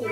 The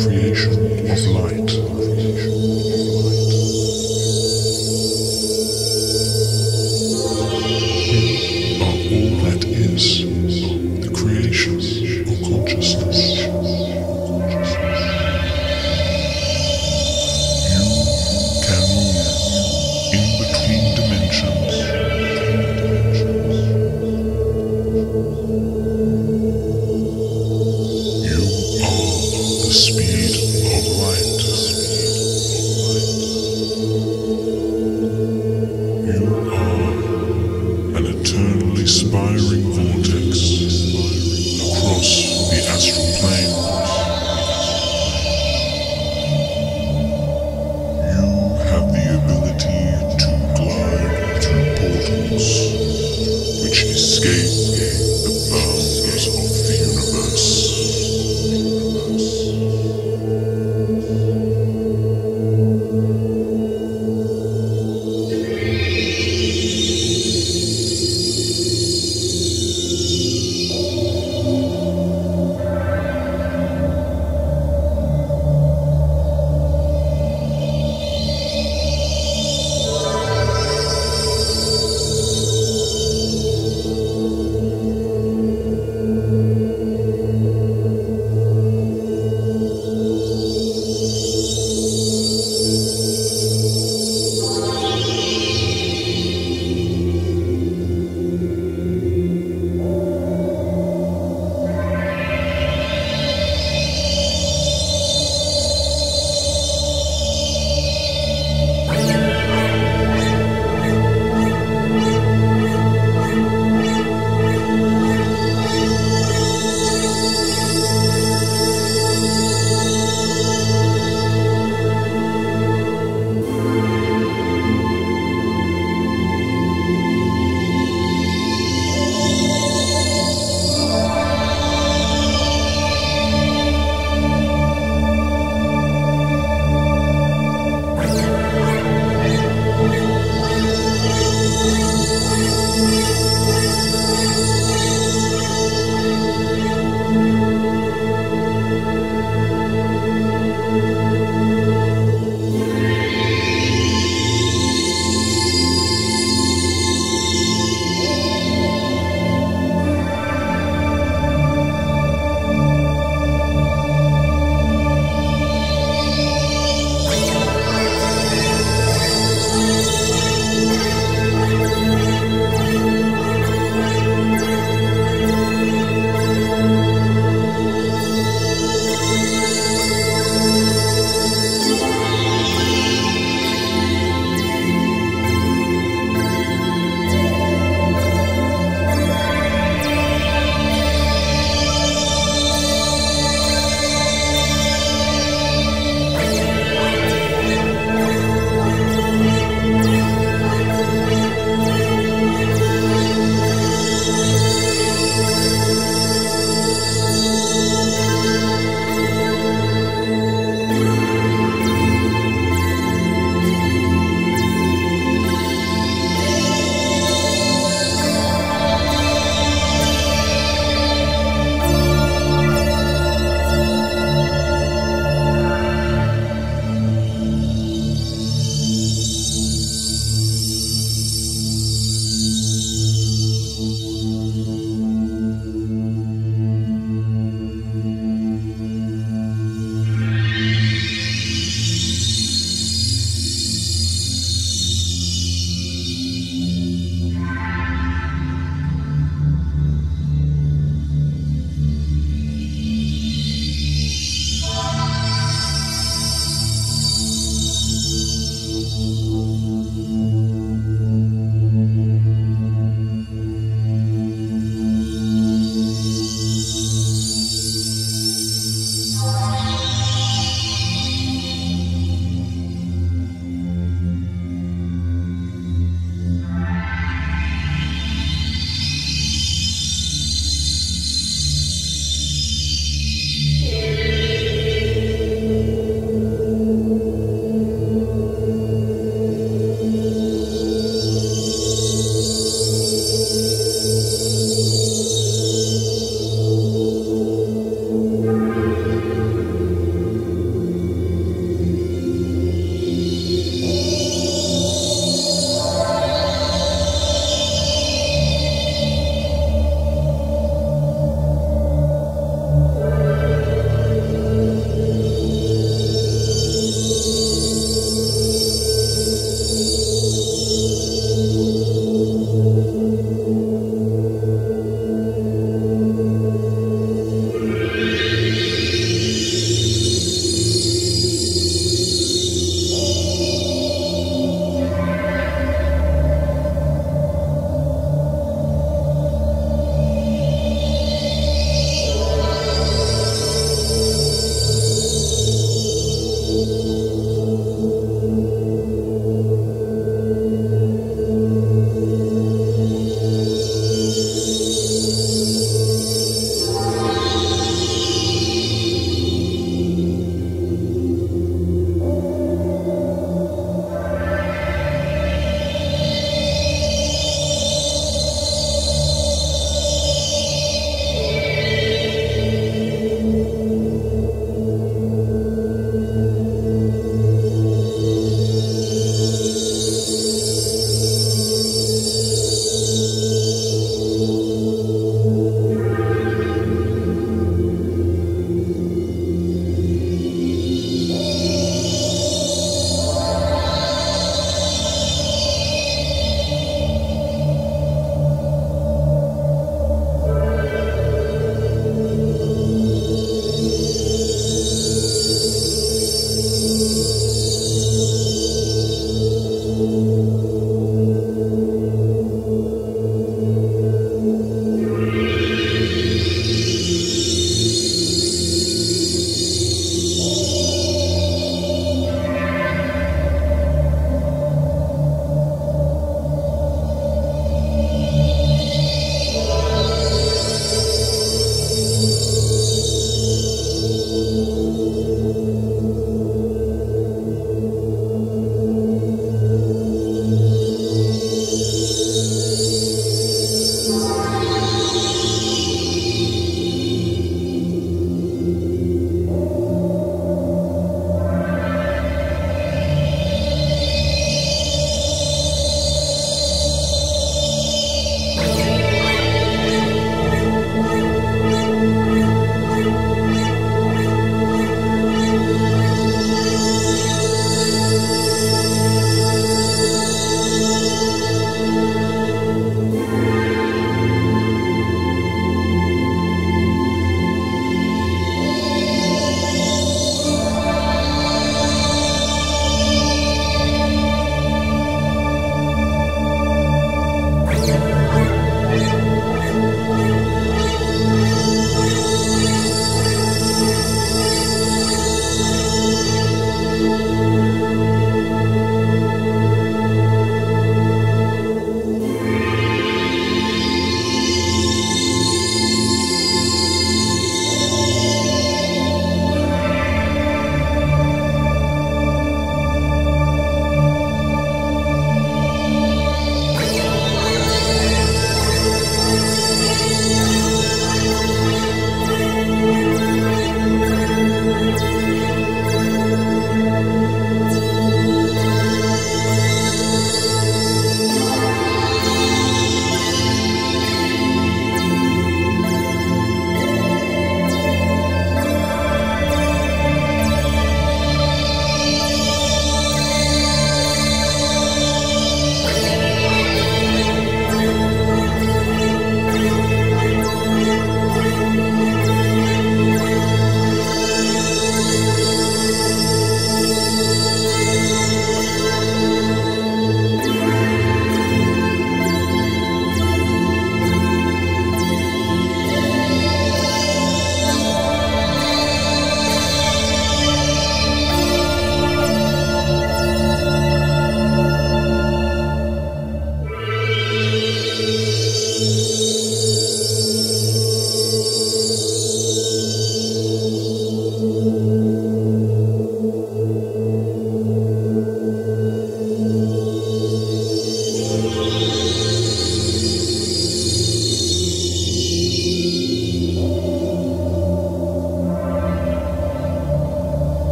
creation. is light. You are all that is. Speed of light.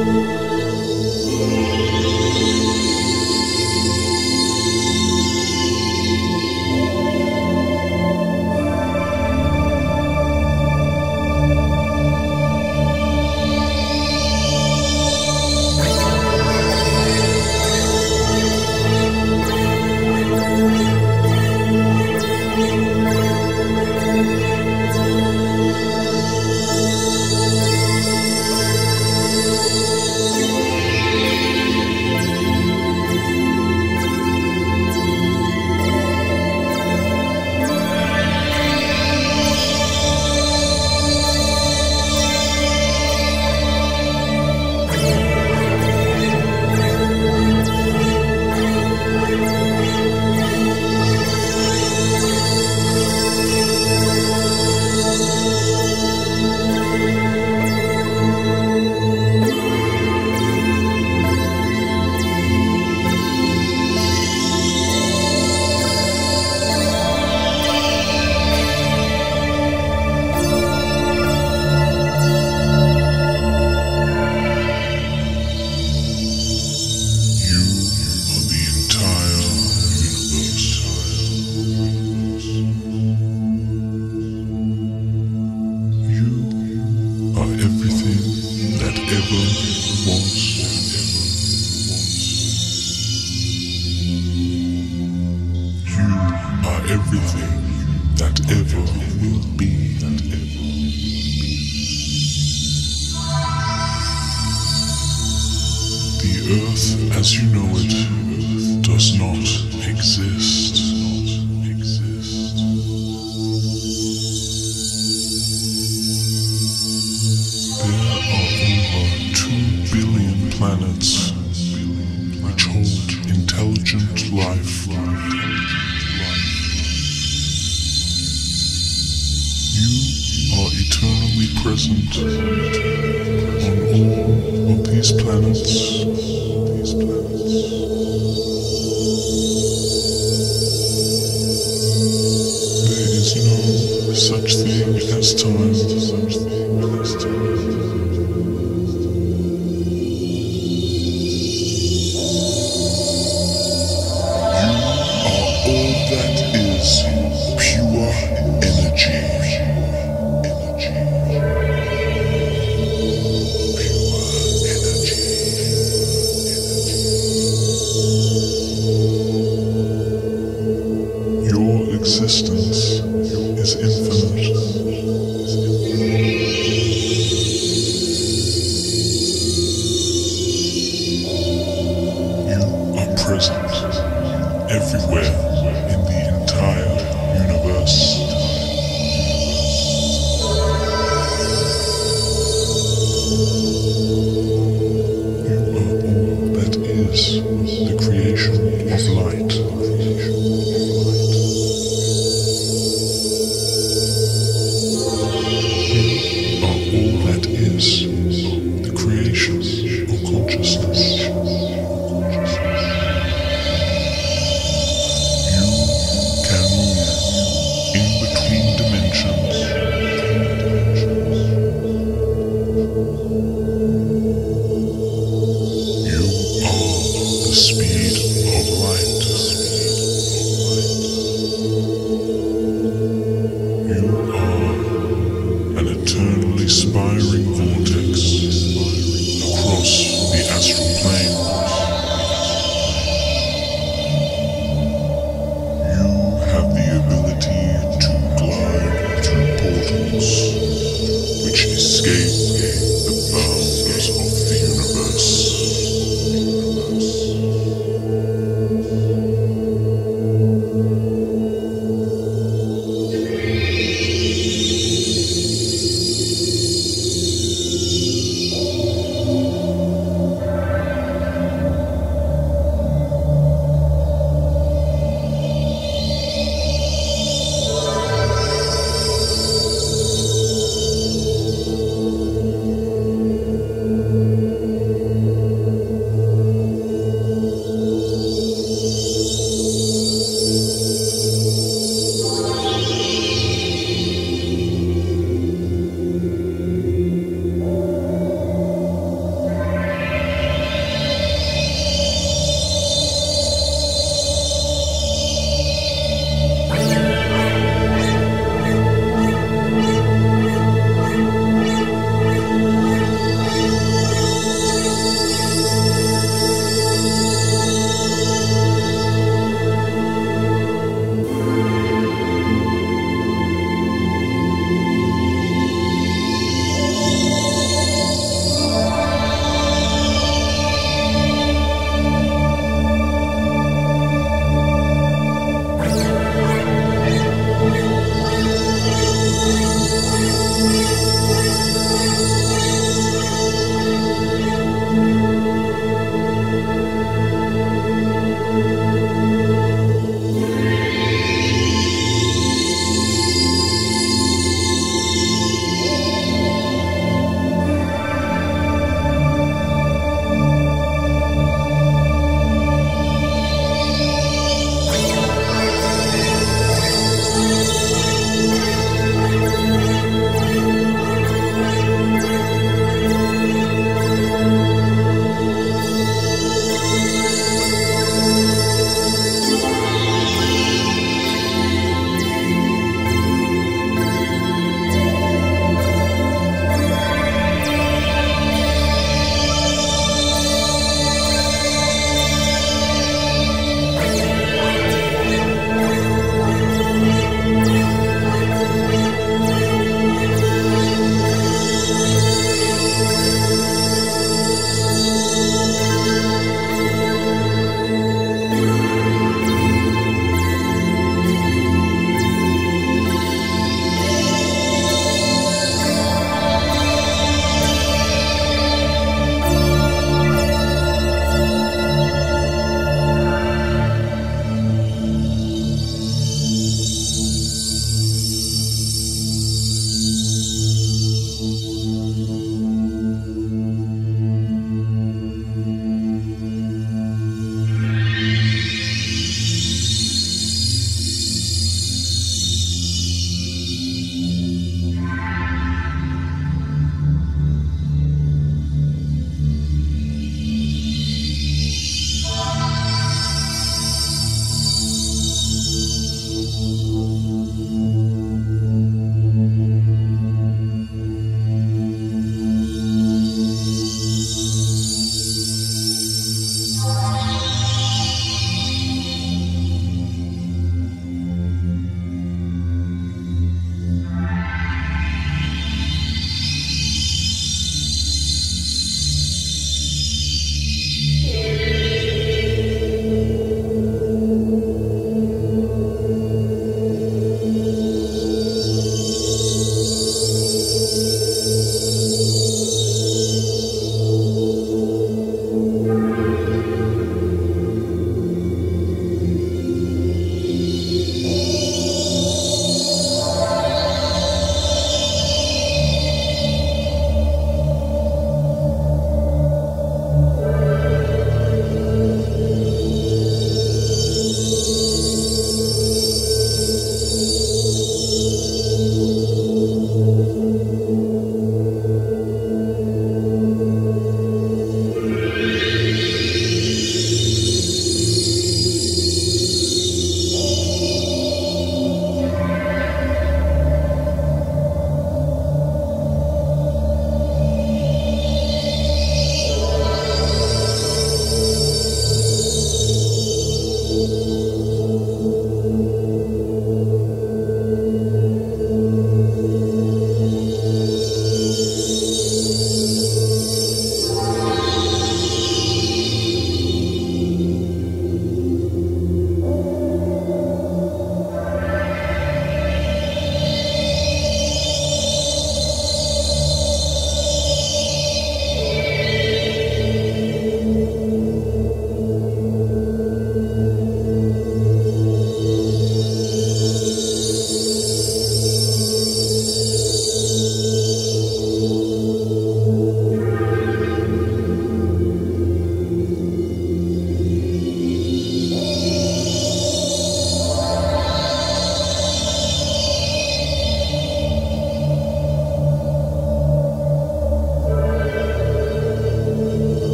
The bounds of the universe.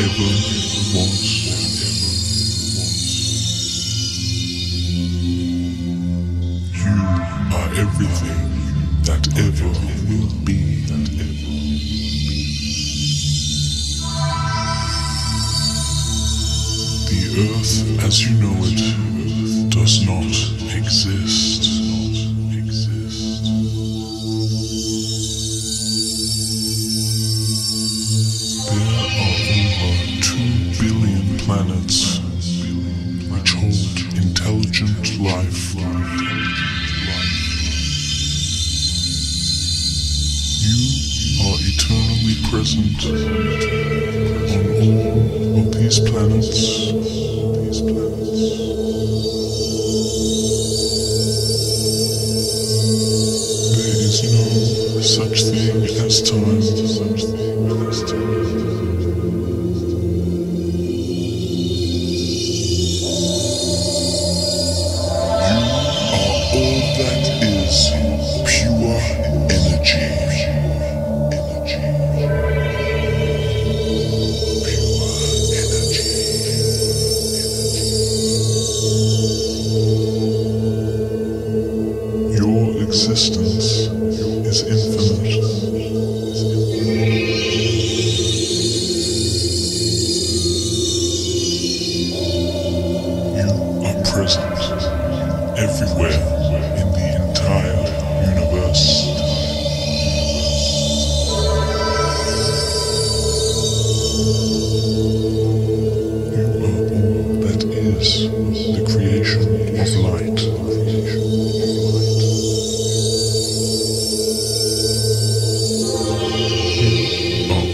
ever was. You are everything that ever will be. The earth as you know it does not exist. There are over 2 billion planets which hold intelligent life. You are eternally present on all of these planets. Such thing as time. Everywhere in the entire universe. You are all that is the creation of light. You are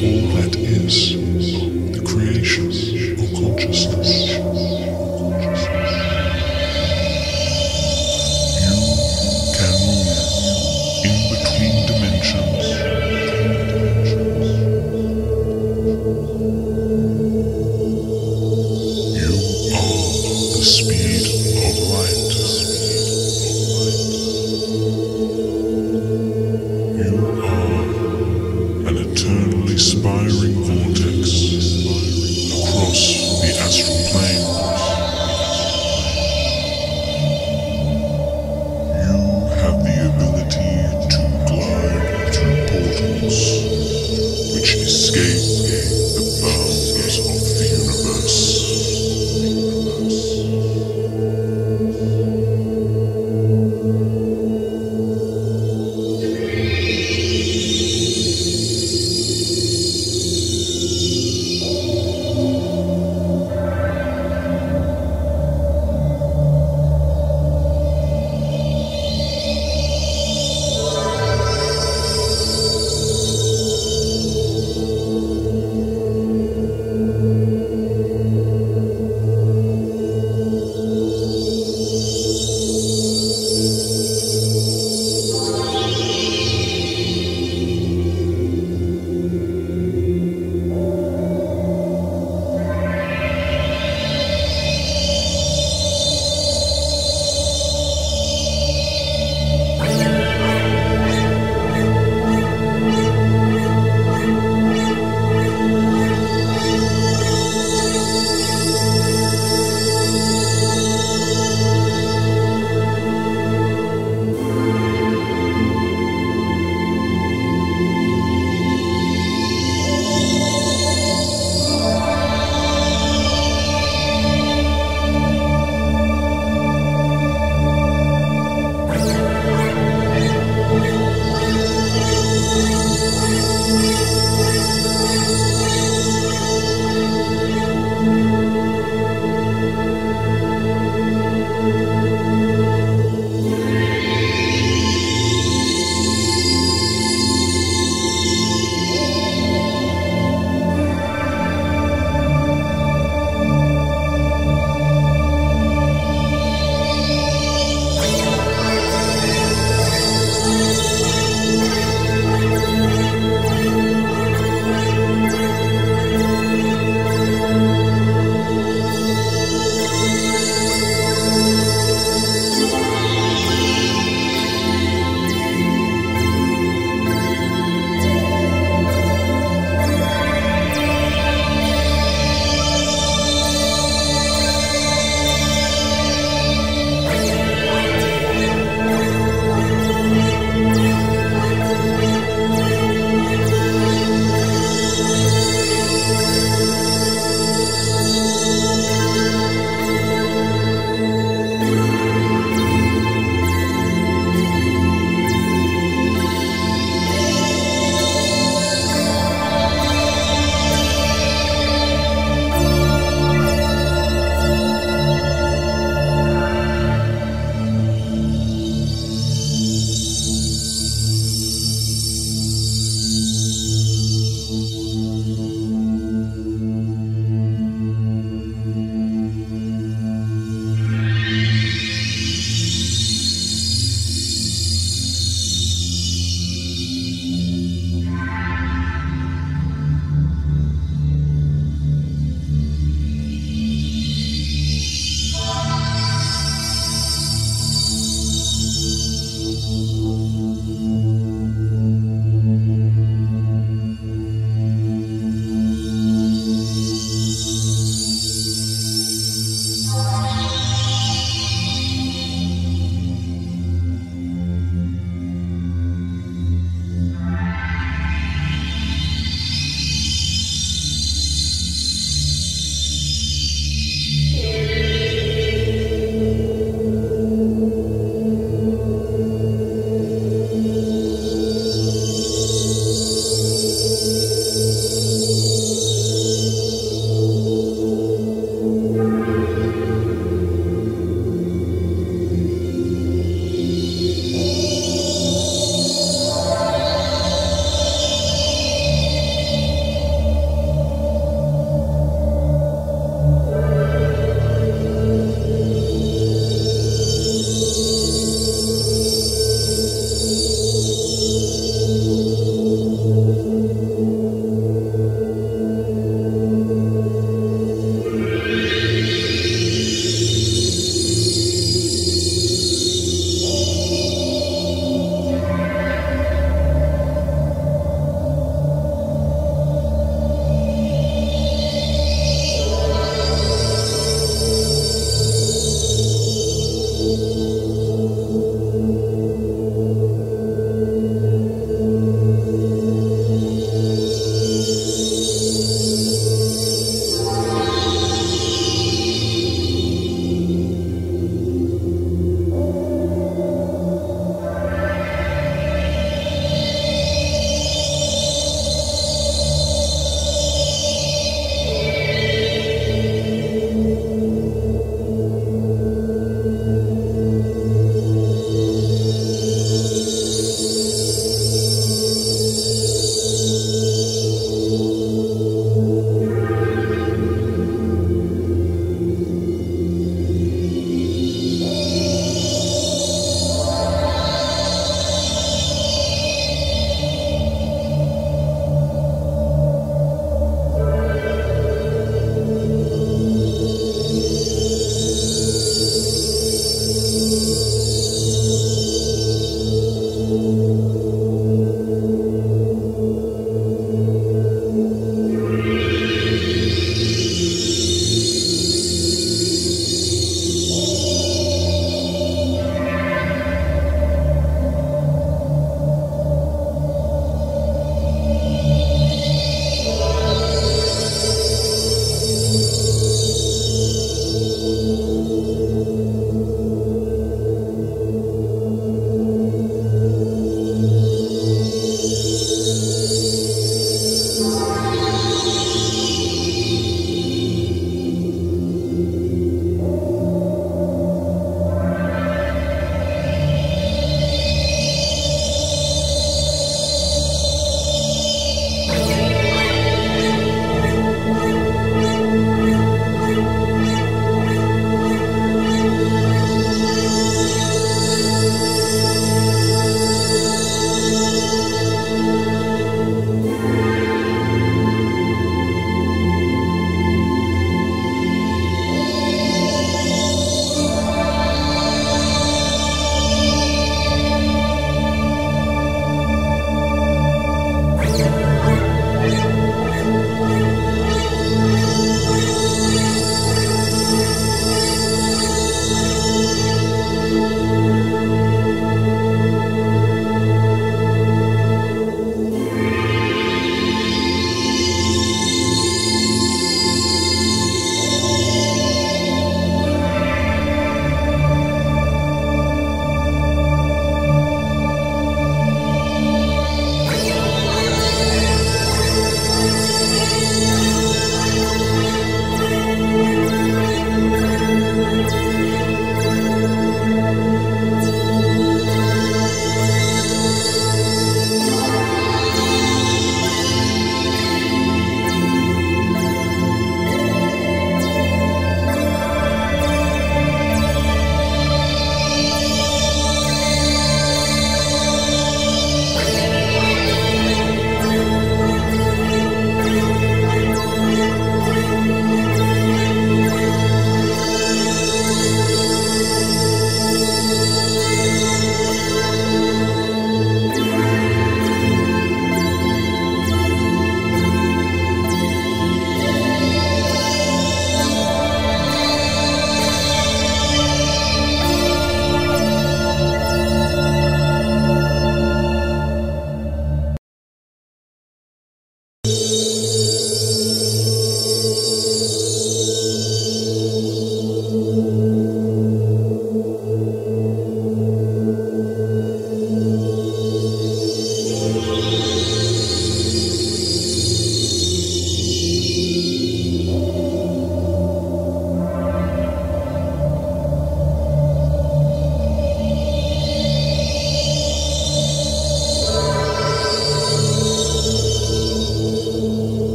all that is the creation of consciousness.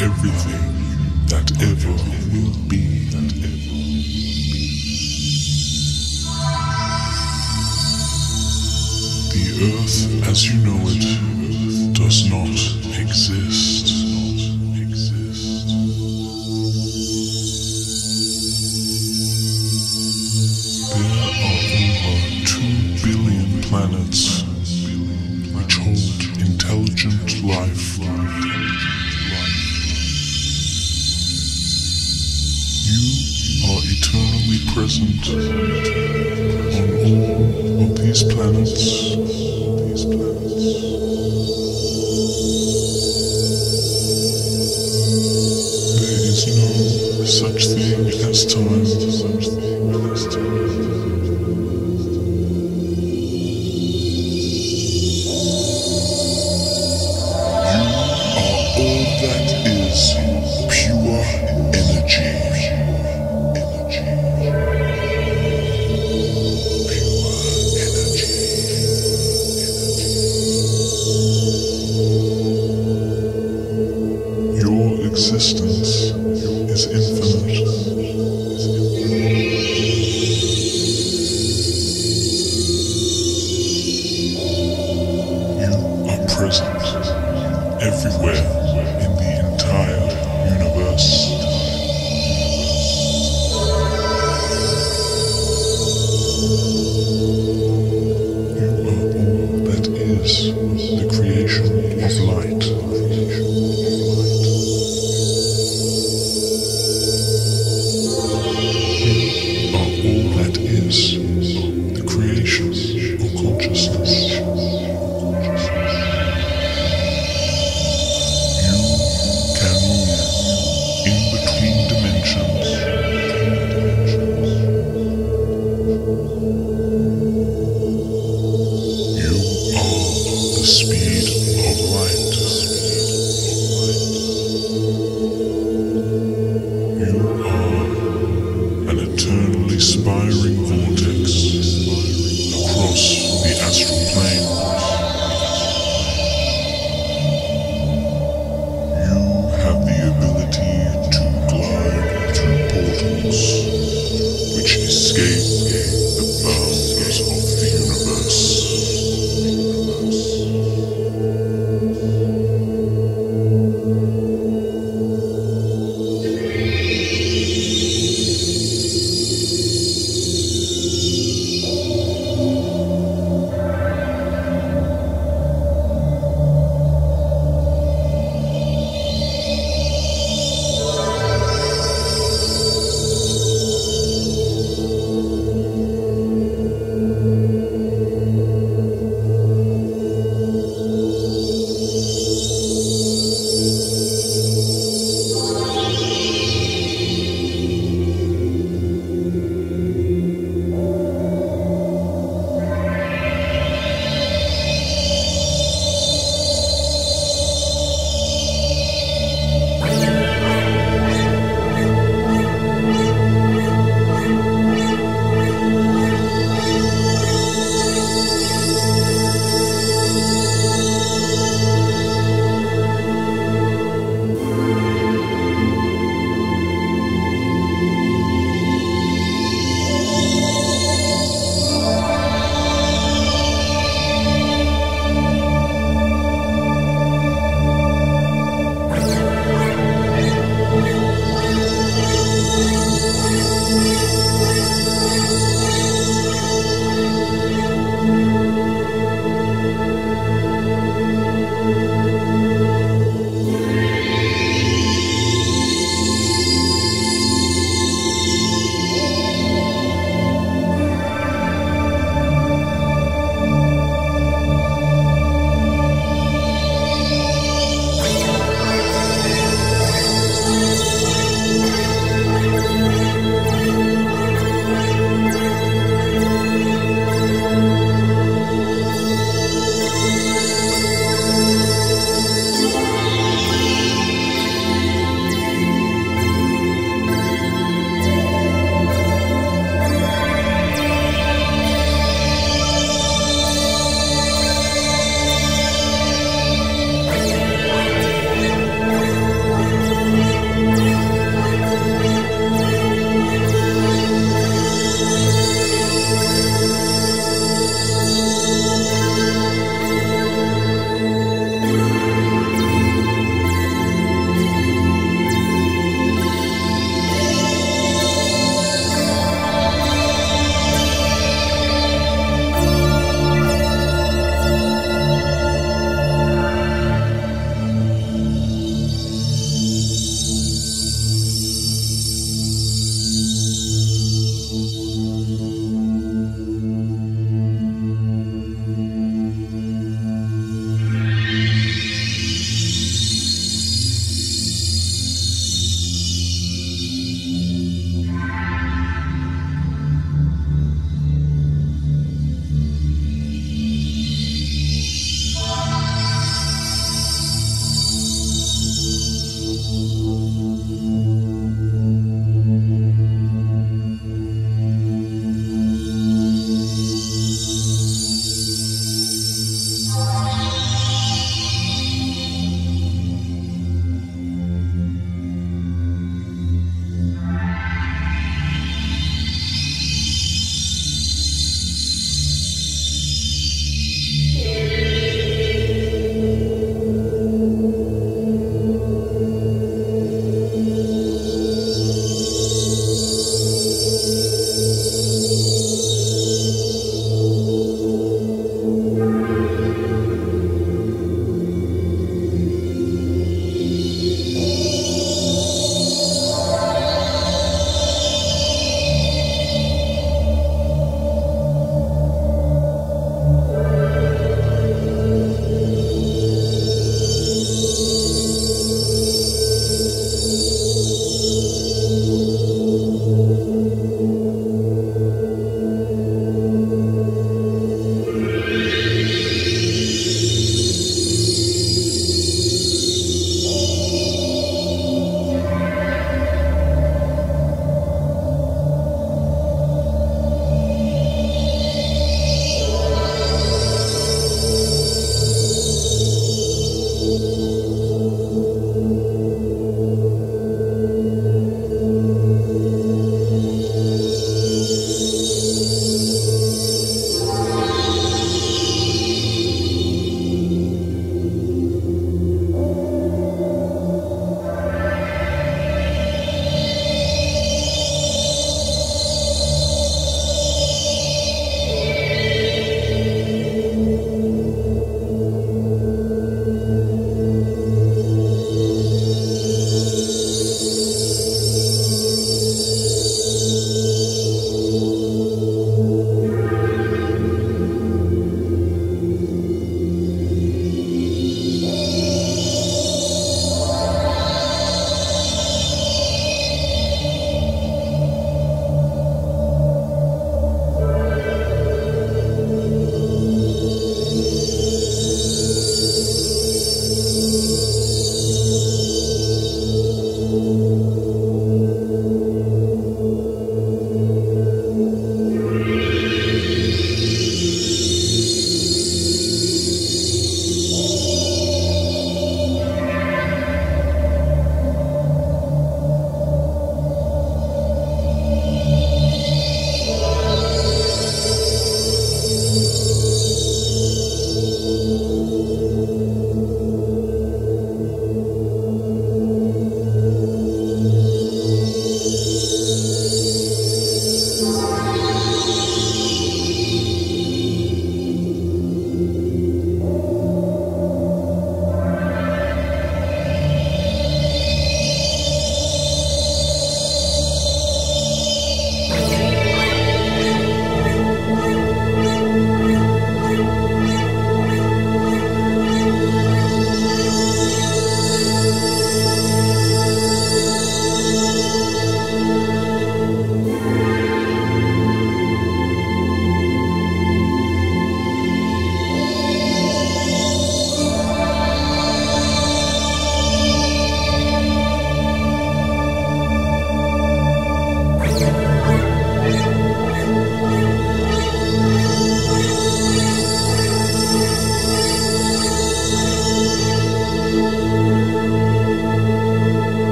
everything that ever will be and ever. The earth as you know it does not exist. There are over 2 billion planets which hold intelligent life. You are eternally present on all of these planets. There is no such thing as time. Existence is infinite. You are present everywhere.